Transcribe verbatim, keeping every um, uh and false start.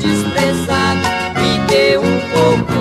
desprezado, me dê um pouco.